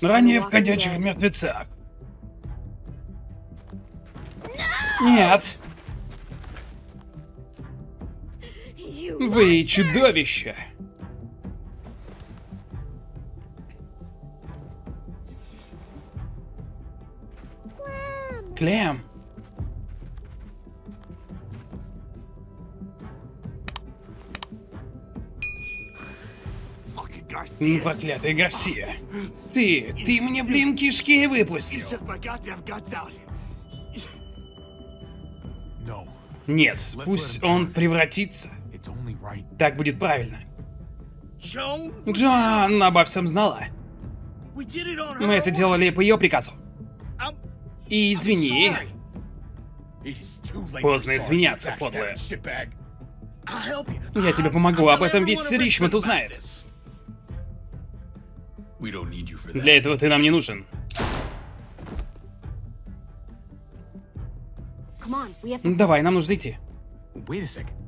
Ранее в «Ходячих мертвецах». Нет! Вы чудовище! Клем! Проклятый Гарсия! Ты мне, блин, кишки выпустил! Нет, пусть он превратится. Так будет правильно. Джоан обо всем знала. Мы это делали по ее приказу. И извини. Поздно извиняться, подлая. Я тебе помогу, об этом весь Ричмонд узнает. Для этого ты нам не нужен. Давай, нам нужно идти.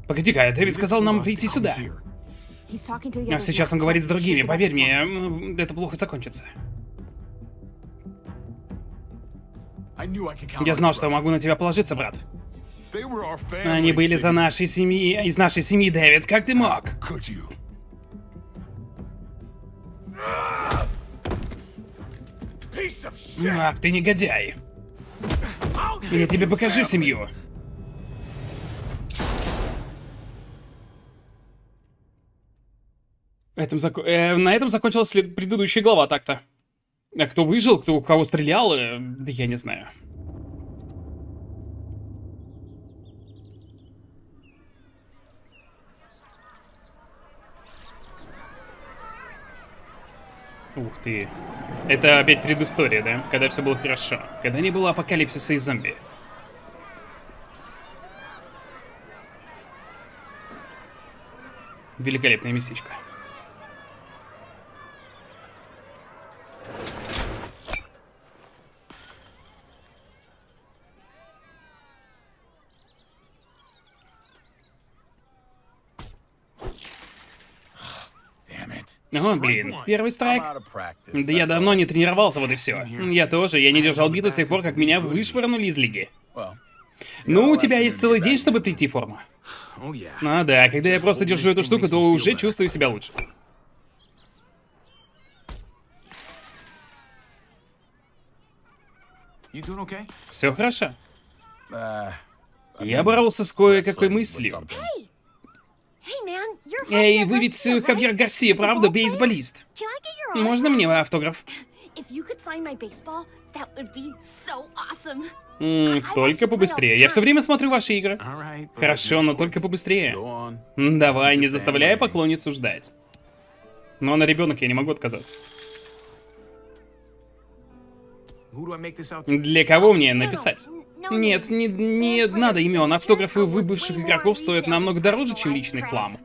Погоди-ка, ты ведь сказал нам прийти сюда. А сейчас он говорит с другими, поверь мне, это плохо закончится. Я знал, что могу на тебя положиться, брат. Они были за нашей семьи, из нашей семьи, Дэвид, как ты мог? Ах, ты негодяй. Я тебе покажу семью. На этом закончилась предыдущая глава так-то. А кто выжил, кто у кого стрелял, да я не знаю. Ух ты. Это опять предыстория, да? Когда все было хорошо. Когда не было апокалипсиса и зомби. Великолепное местечко. О, блин, первый страйк. Да я давно не тренировался, вот и все. Я тоже, я не держал биту с тех пор, как меня вышвырнули из лиги. Ну, у тебя есть целый день, чтобы прийти в форму. Ну да, когда я просто держу эту штуку, то уже чувствую себя лучше. Все хорошо? Я боролся с кое-какой мыслью. Эй, вы ведь Хавьер Гарсия, правда, бейсболист? Можно мне автограф? Только побыстрее. Я все время смотрю ваши игры. Хорошо, но только побыстрее. Давай, не заставляй поклонницу ждать. Но на ребенок я не могу отказаться. Для кого мне написать? Нет, не надо имен. Автографы выбывших игроков стоят намного дороже, чем личный хлам.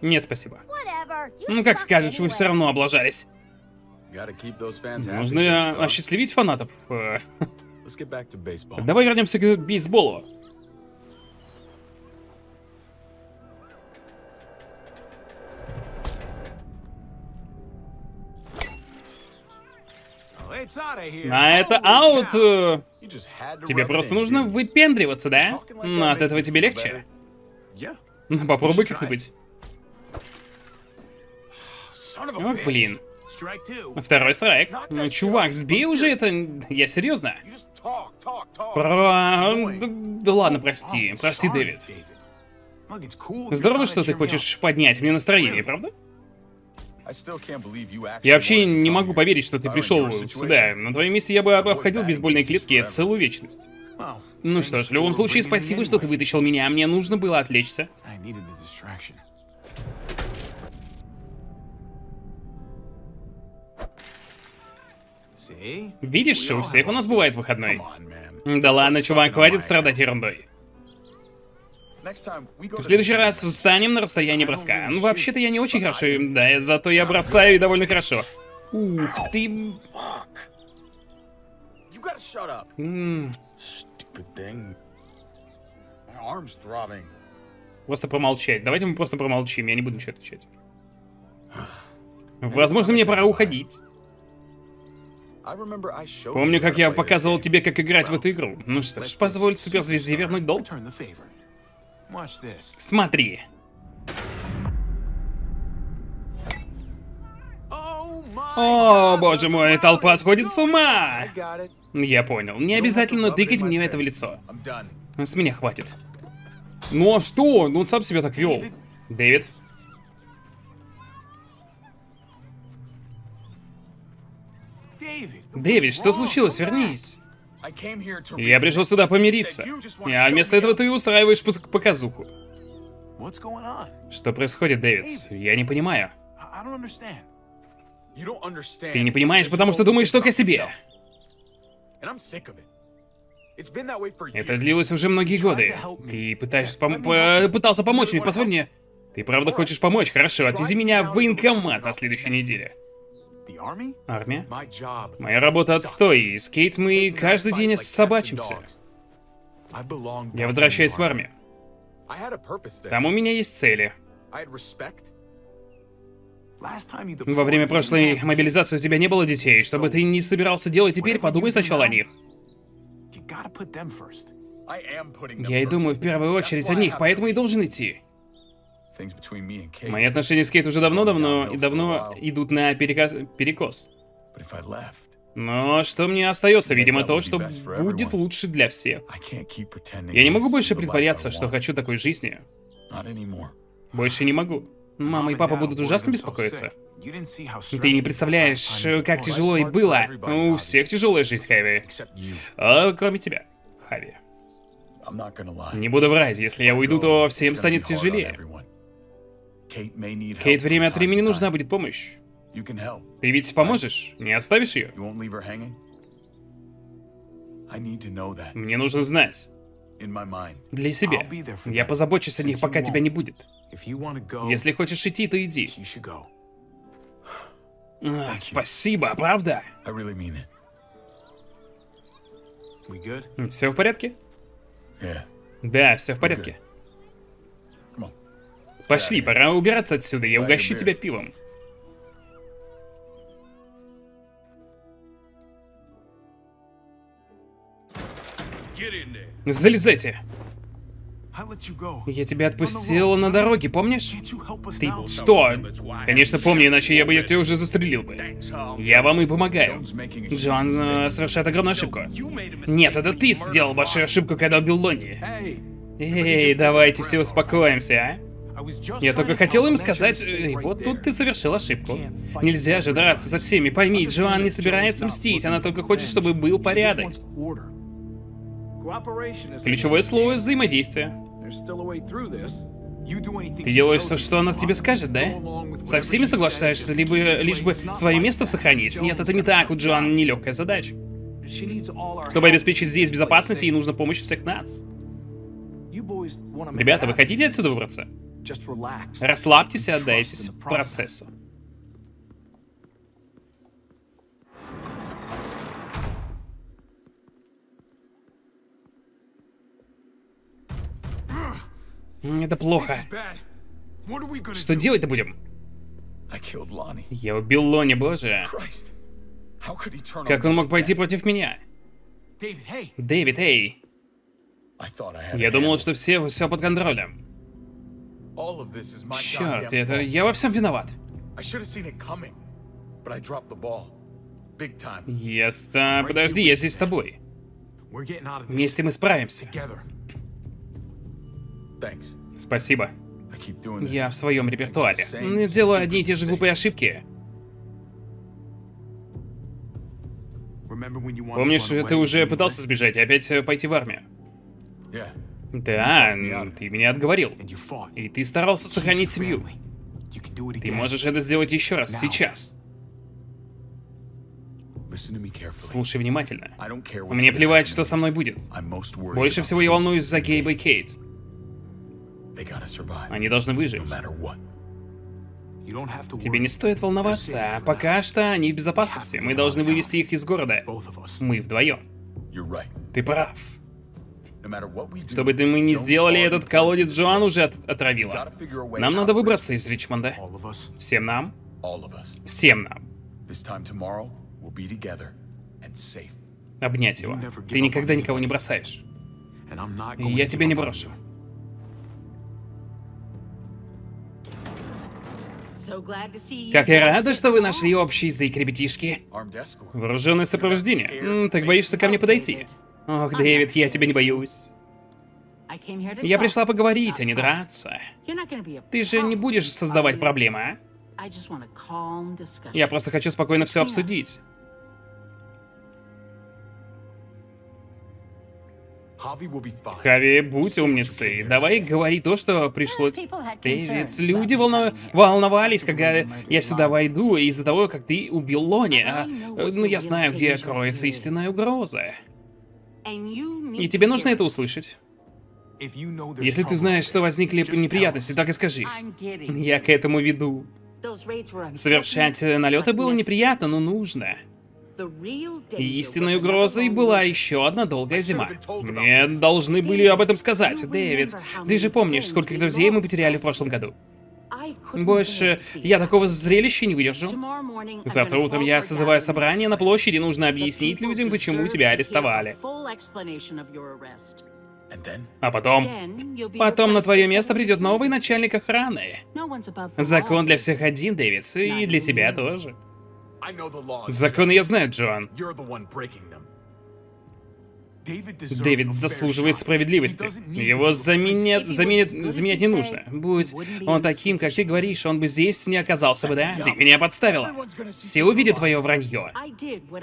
Нет, спасибо. Ну, как скажешь, вы все равно облажались. Нужно осчастливить фанатов. Давай вернемся к бейсболу. А это аут! Тебе просто нужно выпендриваться, да? Но от этого тебе легче. Попробуй как-нибудь. О, блин. Второй страйк. Ну, чувак, сбей уже это. Я серьезно. Да ладно, прости. Прости, Дэвид. Здорово, что ты хочешь поднять мне настроение, правда? Я вообще не могу поверить, что ты пришел сюда. На твоем месте я бы обходил бейсбольные клетки целую вечность. Ну что ж, в любом случае, спасибо, что ты вытащил меня. Мне нужно было отвлечься. Видишь, у всех у нас бывает выходной. Да ладно, чувак, хватит страдать ерундой. В следующий раз встанем на расстояние броска. Ну, вообще-то я не очень хорошо, да, зато я бросаю и довольно хорошо. Ух ты... Просто промолчать. Давайте мы просто промолчим, я не буду ничего отвечать. Возможно, мне пора уходить. Помню, как я показывал тебе, как играть в эту игру. Ну что ж, позволь суперзвезде вернуть долг. Смотри. О, боже мой, толпа сходит с ума! Я понял. Не обязательно тыкать мне это в лицо. С меня хватит. Ну а что? Ну он сам себя так вел. Дэвид. Дэвид, что случилось? Вернись. Я пришел сюда помириться. А вместо этого ты устраиваешь показуху. Что происходит, Дэвид? Я не понимаю. Ты не понимаешь, потому что думаешь только о себе. Это длилось уже многие годы. Ты пытался помочь мне, позволь мне. Ты правда хочешь помочь? Хорошо, отвези меня в военкомат на следующей неделе. Армия? Моя работа отстой, и с Кейт мы каждый день собачимся. Я возвращаюсь в армию. Там у меня есть цели. Во время прошлой мобилизации у тебя не было детей. Что бы ты ни собирался делать теперь, подумай сначала о них. Я и думаю в первую очередь о них, поэтому и должен идти. Мои отношения с Кейт уже давно идут на перекос. Но что мне остается? Видимо, то, что будет лучше для всех. Я не могу больше притворяться, что хочу такой жизни. Больше не могу. Мама и папа будут ужасно беспокоиться. Ты не представляешь, как тяжело и было. У всех тяжелая жизнь, Хави. Кроме тебя, Хави. Не буду врать, если я уйду, то всем станет тяжелее. Кейт время от времени нужна будет помощь. Ты ведь поможешь? Не оставишь ее? Мне нужно знать. Для себя. Я позабочусь о них, пока тебя не будет. Если хочешь идти, то иди. Спасибо, правда? Все в порядке? Да, все в порядке. Пошли, пора убираться отсюда, я угощу тебя пивом. Залезайте. Я тебя отпустила на дороге, помнишь? Ты что? Конечно помню, иначе я бы тебя уже застрелил бы. Я вам и помогаю. Джоан совершает огромную ошибку. Нет, это ты сделал большую ошибку, когда убил Лонни. Эй, давайте все успокоимся, а? Я только хотел им сказать, вот тут ты совершил ошибку. Нельзя же драться со всеми, пойми, Джоан не собирается мстить, она только хочет, чтобы был порядок. Ключевое слово — взаимодействие. Ты делаешь все, что она тебе скажет, да? Со всеми соглашаешься, либо лишь бы свое место сохранить. Нет, это не так, у Джоан нелегкая задача. Чтобы обеспечить здесь безопасность, ей нужна помощь всех нас. Ребята, вы хотите отсюда выбраться? Расслабьтесь и отдайтесь процессу. Это плохо. Что делать-то будем? Я убил Лонни, боже. Как он мог пойти против меня? Дэвид, эй! Я думал, что все под контролем. Черт, это я во всем виноват. Подожди, я здесь с тобой. Вместе мы справимся. Спасибо. Я в своем репертуаре. Делаю одни и те же глупые ошибки. Помнишь, ты уже пытался сбежать и опять пойти в армию? Да, ты меня отговорил. И ты старался сохранить семью. Ты можешь это сделать еще раз, сейчас. Слушай внимательно. Мне плевать, что со мной будет. Больше всего я волнуюсь за Гейба и Кейт. Они должны выжить. Тебе не стоит волноваться, пока что они в безопасности. Мы должны вывести их из города. Мы вдвоем. Ты прав. Что бы мы ни сделали, этот колодец Джоан уже отравила. Нам надо выбраться из Ричмонда. Всем нам. Всем нам. Обнять его. Ты никогда никого не бросаешь. И я тебя не брошу. Как я рада, что вы нашли общий язык, ребятишки. Вооруженное сопровождение. Так боишься ко мне подойти? Ох, Дэвид, я тебя не боюсь. Я пришла поговорить, а не драться. Ты же не будешь создавать проблемы, а? Я просто хочу спокойно все обсудить. Хави, будь умницей. Давай говори то, что пришло. Дэвид, люди волновались, когда я сюда войду, из-за того, как ты убил Лонни. Ну, я знаю, где кроется истинная угроза. И тебе нужно это услышать. Если ты знаешь, что возникли неприятности, так и скажи. Я к этому веду. Совершать налеты было неприятно, но нужно. Истинной угрозой была еще одна долгая зима. Мне должны были об этом сказать. Дэвид, ты же помнишь, сколько друзей мы потеряли в прошлом году. Больше я такого зрелища не выдержу. Завтра утром я созываю собрание на площади, нужно объяснить людям, почему тебя арестовали. А потом на твое место придет новый начальник охраны. Закон для всех один, Дэвид, и для тебя тоже. Законы я знаю, Джоан. Дэвид заслуживает справедливости. Его заменять не нужно. Будь он таким, как ты говоришь, он бы здесь не оказался бы, да? Ты меня подставила. Все увидят твое вранье.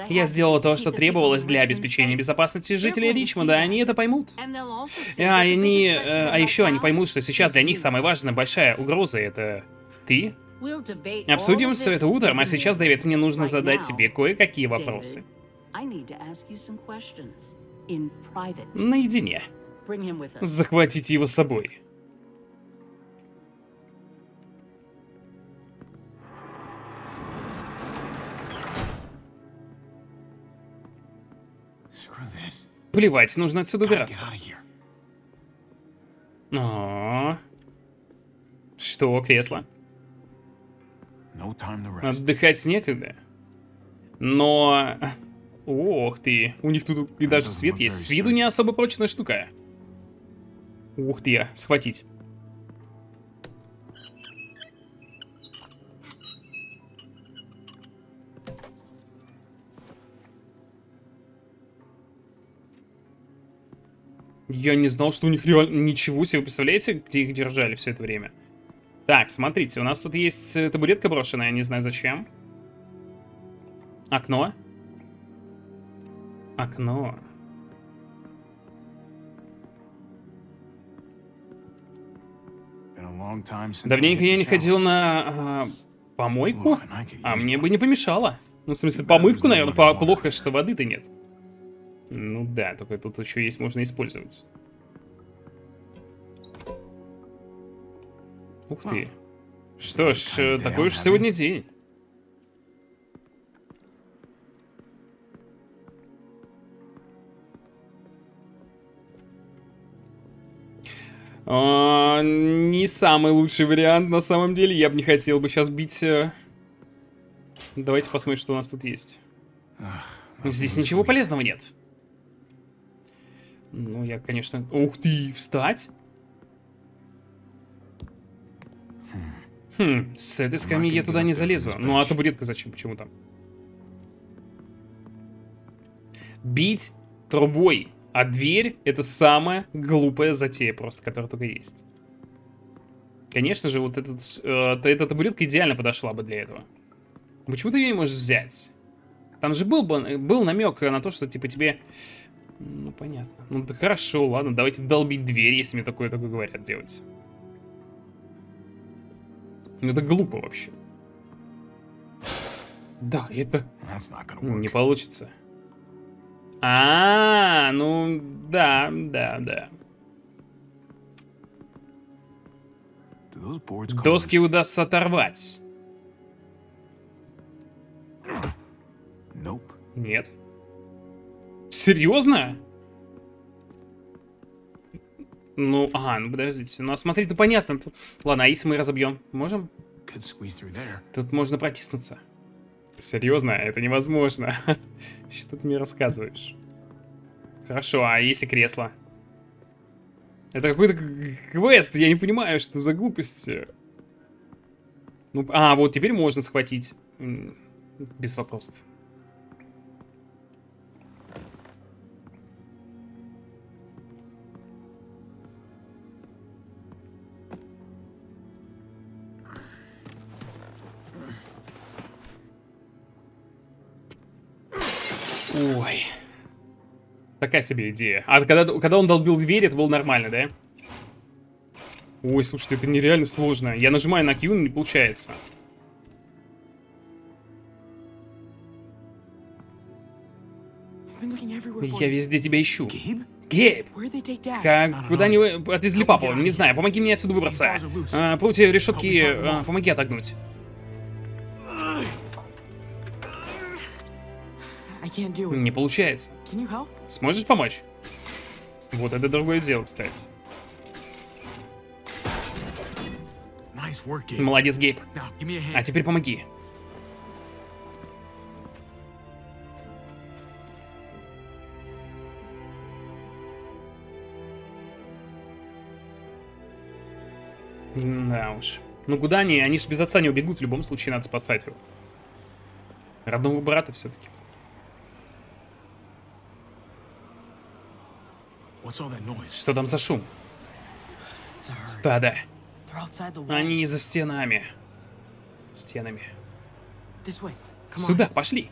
Я сделала то, что требовалось для обеспечения безопасности жителей Ричмонда, они это поймут. А еще они поймут, что сейчас для них самая важная большая угроза — это ты. Обсудим все это утром, а сейчас, Дэвид, мне нужно задать тебе кое-какие вопросы. Наедине. Захватите его с собой. Плевать, нужно отсюда убираться. Что, кресло? Отдыхать некогда. Но... Ох ты, у них тут и даже свет есть. С виду не особо прочная штука. Ух ты, схватить. Я не знал, что у них реально... Ничего себе, представляете, где их держали все это время? Так, смотрите, у нас тут есть табуретка брошенная, не знаю зачем. Окно. Окно. Давненько я не ходил на помойку, а мне бы не помешало. Ну, в смысле, помывку, наверное, плохо, что воды-то нет. Ну да, только тут еще есть, можно использовать. Ух ты. Что ж, такой уж сегодня день. Не самый лучший вариант, на самом деле. Я бы не хотел бы сейчас бить... Давайте посмотрим, что у нас тут есть. Здесь ничего полезного нет. Ну, я, конечно... Ух ты, встать! С этой скамьи я туда не залезу. Ну а табуретка зачем? Почему там? Бить трубой. А дверь — это самая глупая затея просто, которая только есть. Конечно же, вот эта табуретка идеально подошла бы для этого. Почему ты ее не можешь взять? Там же был намек на то, что типа тебе... Ну понятно. Ну да хорошо, ладно, давайте долбить дверь, если мне такое говорят делать. Это глупо вообще. Да, это... Не получится. Ну да. Доски удастся оторвать. Нет. Серьезно? Ну, ага, ну подождите. Ну, а смотрите, ну понятно. Ладно, а если мы разобьем, можем? Тут можно протиснуться. Серьезно? Это невозможно. Что ты мне рассказываешь? Хорошо, а если кресло? Это какой-то квест, я не понимаю, что за глупости. Ну, а, вот теперь можно схватить. Без вопросов. Ой. Такая себе идея. А когда он долбил дверь, это было нормально, да? Ой, слушайте, это нереально сложно. Я нажимаю на Q, но не получается. Я везде тебя ищу. Гейб! Куда они отвезли папу? Не знаю, помоги мне отсюда выбраться. Прутья решетки, помоги отогнуть. Не получается. Сможешь помочь? Вот это другое дело, кстати. Молодец, Гейб. А теперь помоги. Да уж. Ну куда они? Они же без отца не убегут. В любом случае надо спасать его. Родного брата все-таки. Что там за шум? Стадо. Они за стенами. Стенами. Сюда, пошли.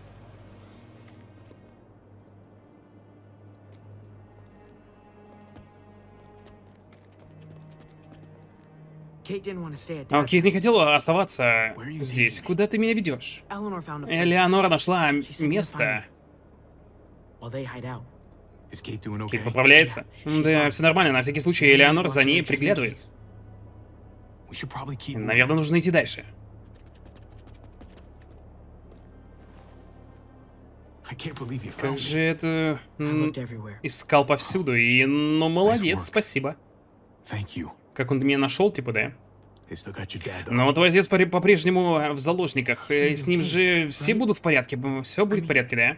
А Кейт не хотела оставаться здесь. Куда ты меня ведешь? Элеонора нашла место. Кейт поправляется? Да, все нормально. На всякий случай Элеонора за ней приглядывает. Наверное, нужно идти дальше. Как же это... Искал повсюду и... Ну, молодец, спасибо. Как он меня нашел, типа, да? Но твой отец по-прежнему в заложниках. С ним же все будут в порядке. Все будет в порядке, да?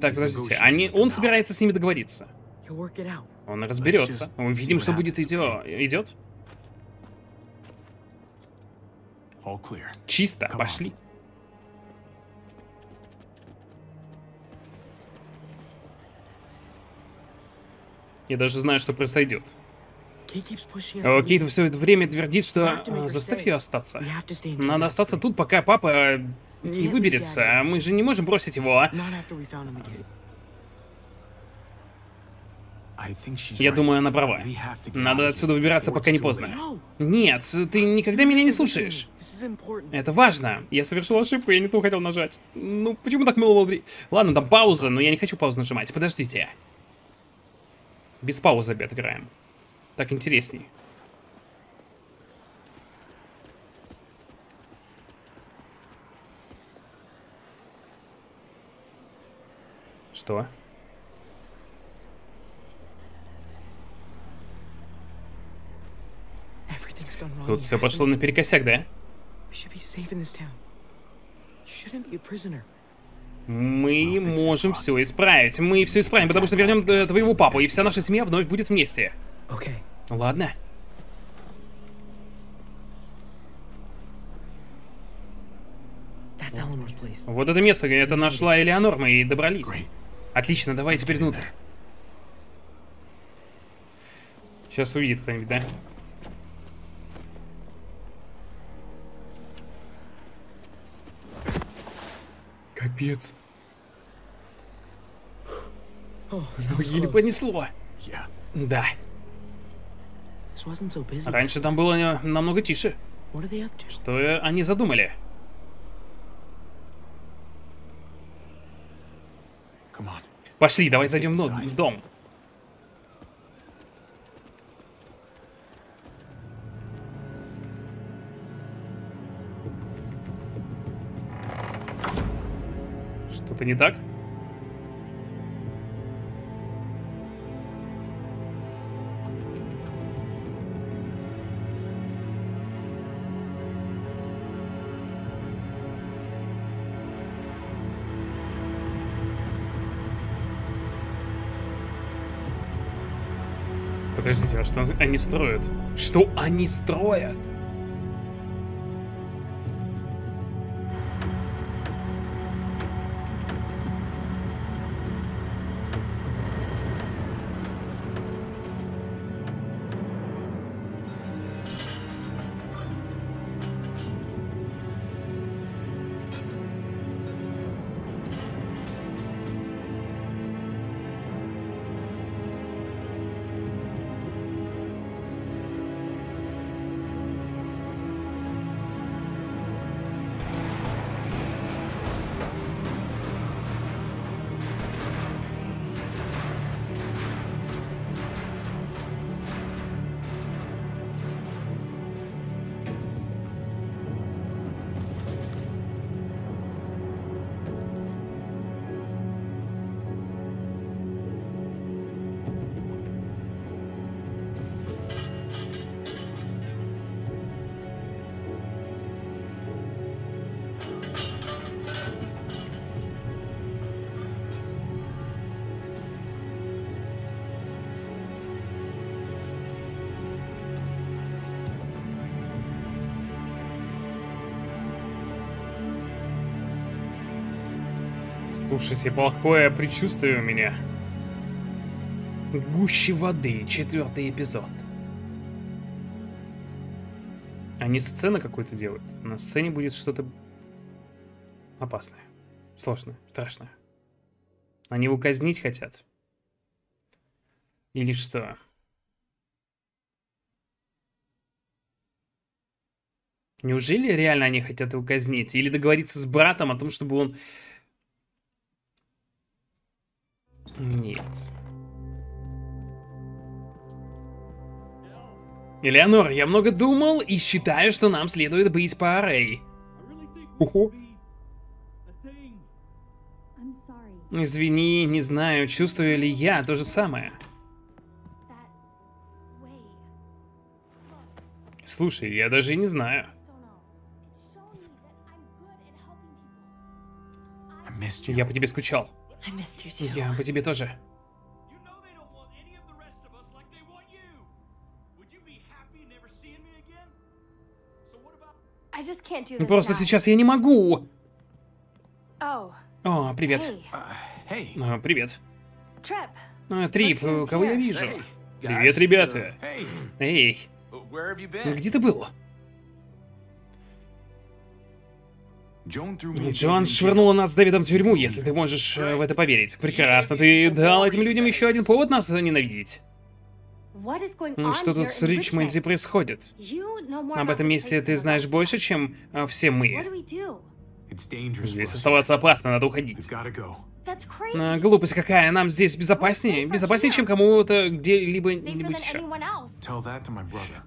Так, подождите. Он собирается с ними договориться. Он разберется. Увидим, что будет идет. Чисто, пошли. Я даже знаю, что произойдет. Кейт все это время твердит, что заставь ее остаться. Надо остаться тут, пока папа не выберется. Мы же не можем бросить его, а? Я думаю, она права. Надо отсюда выбираться, пока не поздно. Нет, ты никогда меня не слушаешь. Это важно. Я совершил ошибку, я не ту хотел нажать. Ну, почему так мыло внутри? Ладно, там пауза, но я не хочу паузу нажимать. Подождите. Без паузы опять играем. Так интересней. Что? Тут все пошло наперекосяк, да? Мы можем все исправить. Мы все исправим, потому что вернем твоего папу, и вся наша семья вновь будет вместе. Ладно. Вот это место, это нашла Элеонор, мы и добрались. Отлично, давай теперь внутрь. Сейчас увидит кто-нибудь, да? Капец. Еле понесло. Да. Раньше там было намного тише. Что они задумали? Пошли, давай зайдем в дом. Что-то не так? Подождите, а что они строят? Что они строят? Слушайте, плохое предчувствие у меня. Гуще воды, 4-й эпизод. Они сцену какую-то делают. На сцене будет что-то опасное, сложное, страшное. Они его казнить хотят. Или что? Неужели реально они хотят его казнить? Или договориться с братом о том, чтобы он... Нет. Элеонор, я много думал и считаю, что нам следует быть парой. Извини, не знаю, чувствую ли я то же самое. Слушай, я даже не знаю. Я по тебе скучал. Я по тебе тоже. Просто сейчас я не могу. О, привет. Привет. Трип, кого я вижу? Привет, ребята. Эй, где ты был? Джоан швырнула нас с Дэвидом в тюрьму, если ты можешь в это поверить. Прекрасно, ты дал этим людям еще один повод нас ненавидеть. Что тут с Ричмонди происходит? Об этом месте ты знаешь больше, чем все мы. Здесь оставаться опасно, надо уходить. Глупость какая, нам здесь безопаснее, чем кому-то где-либо еще.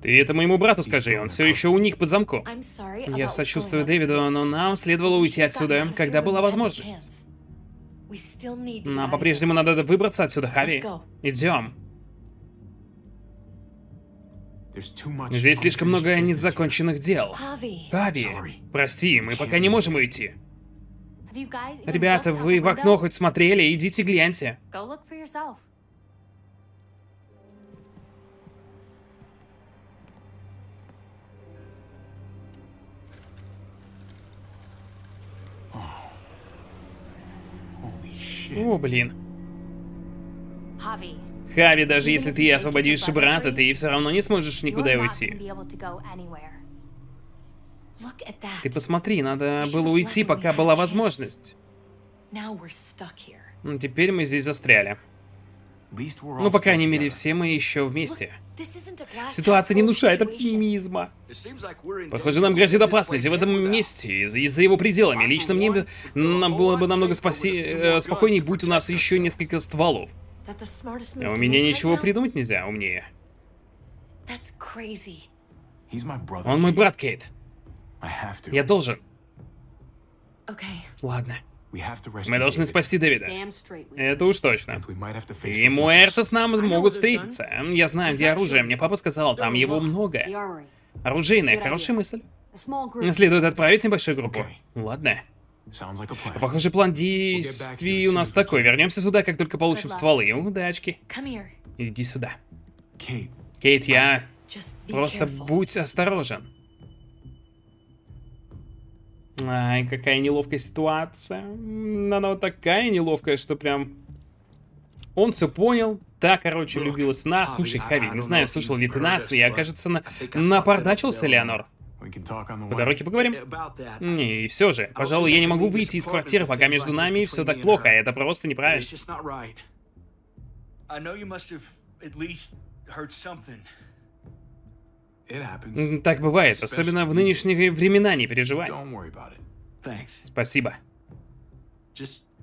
Ты это моему брату скажи, он все еще у них под замком. Я сочувствую Дэвиду, но нам следовало уйти отсюда, когда была возможность. Нам по-прежнему надо выбраться отсюда, Хави. Идем. Здесь слишком много незаконченных дел. Хави, прости, мы пока не можем уйти. Ребята, вы в окно хоть смотрели? Идите гляньте. О, блин. Хави, даже если ты освободишь брата, ты все равно не сможешь никуда уйти. Ты посмотри, надо было уйти, пока была возможность. Ну, теперь мы здесь застряли. Ну, по крайней мере, все мы еще вместе. Ситуация не внушает оптимизма. Похоже, нам грозит опасность в этом месте, за его пределами. Лично мне нам было бы намного спокойнее, будь у нас еще несколько стволов. А у меня ничего придумать нельзя умнее. Он мой брат, Кейт. Я должен. Ладно. Мы должны спасти Дэвида. Это уж точно. И Муэртос нам могут встретиться. Я знаю, где оружие. Мне папа сказал, там его много. Оружейная, хорошая мысль. Следует отправить небольшую группу. Ладно. Похоже, план действий у нас такой. Вернемся сюда, как только получим стволы. Удачки. Иди сюда. Кейт, я... Просто будь осторожен. Ай, какая неловкая ситуация. Она вот такая неловкая, что прям... Он все понял. Та, короче, влюбилась в нас. Слушай, Хави, не знаю, слышал ли ты нас, но я, кажется, напордачился, Леонор. По дороге поговорим? Не, и все же. Пожалуй, я не могу выйти из квартиры, пока между нами все так плохо. Это просто неправильно. Так бывает, особенно в нынешние времена, не переживай. Спасибо.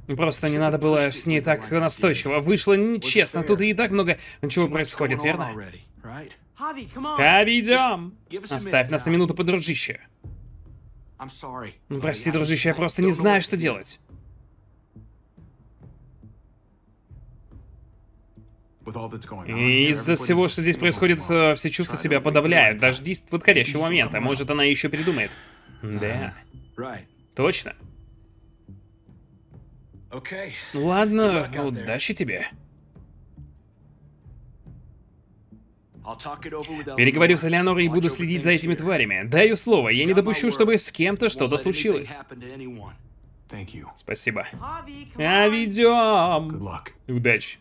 Просто не надо было с ней так настойчиво. Вышло нечестно, тут и так много чего происходит, верно? Хави, идем! Оставь нас на минуту, подружище. Прости, дружище, я просто не знаю, что делать. Из-за всего, что здесь происходит, все чувства себя подавляют. Дождись подходящего момента. Может, она еще передумает. Да. Точно. Ладно, удачи тебе. Переговорю с Элеонорой и буду следить за этими тварями. Даю слово, я не допущу, чтобы с кем-то что-то случилось. Спасибо. Ведем. Удачи.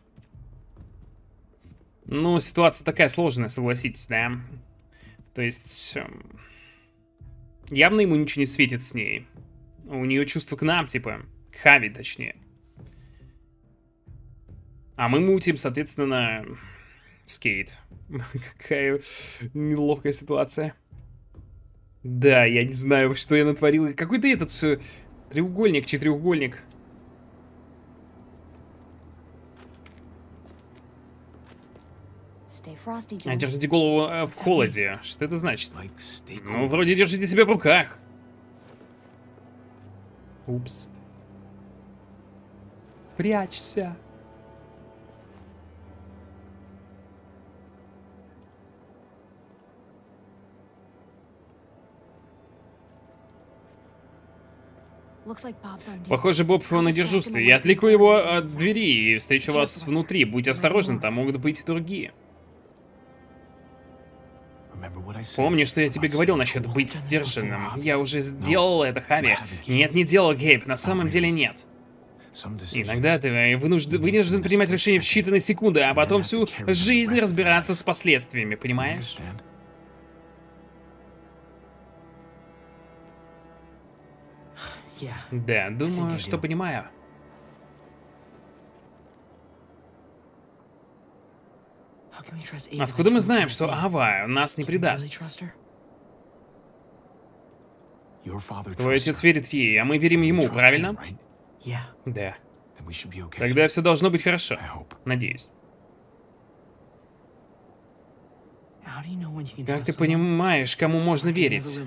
Ну, ситуация такая сложная, согласитесь, да? То есть... Явно ему ничего не светит с ней. У нее чувство к нам, типа... К Хави, точнее. А мы мутим, соответственно, Скейт. Какая неловкая ситуация. Да, я не знаю, что я натворил. Какой-то этот... Треугольник, четыреугольник. Держите голову в холоде. Что это значит? Ну, вроде держите себя в руках. Упс. Прячься. Похоже, Боб на дежурстве. Я отвлеку его от двери и встречу вас внутри. Будьте осторожны, там могут быть и другие. Помни, что я тебе говорил насчет быть сдержанным. Я уже сделал это, Хави. Нет, не делал, Гейб. На самом деле нет. Иногда ты вынужден принимать решение в считанные секунды, а потом всю жизнь разбираться с последствиями, понимаешь? Да, думаю, что понимаю. Откуда мы знаем, что Ава нас не предаст? Твой отец верит ей, а мы верим ему, правильно? Да. Тогда все должно быть хорошо. Надеюсь. Как ты понимаешь, кому можно верить?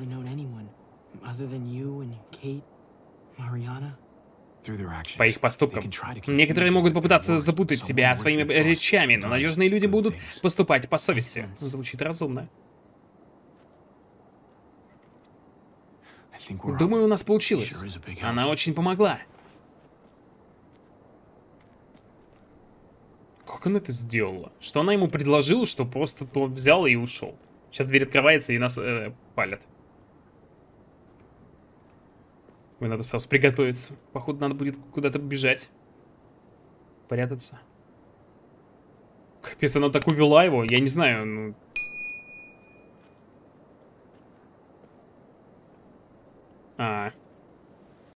По их поступкам. Некоторые могут попытаться запутать тебя своими речами, но надежные люди будут поступать по совести. Звучит разумно. Думаю, у нас получилось. Она очень помогла. Как она это сделала? Что она ему предложила, что просто то взял и ушел. Сейчас дверь открывается и нас палят. Ой, надо сразу приготовиться. Походу, надо будет куда-то бежать. Прятаться. Капец, она так увела его. Я не знаю, ну...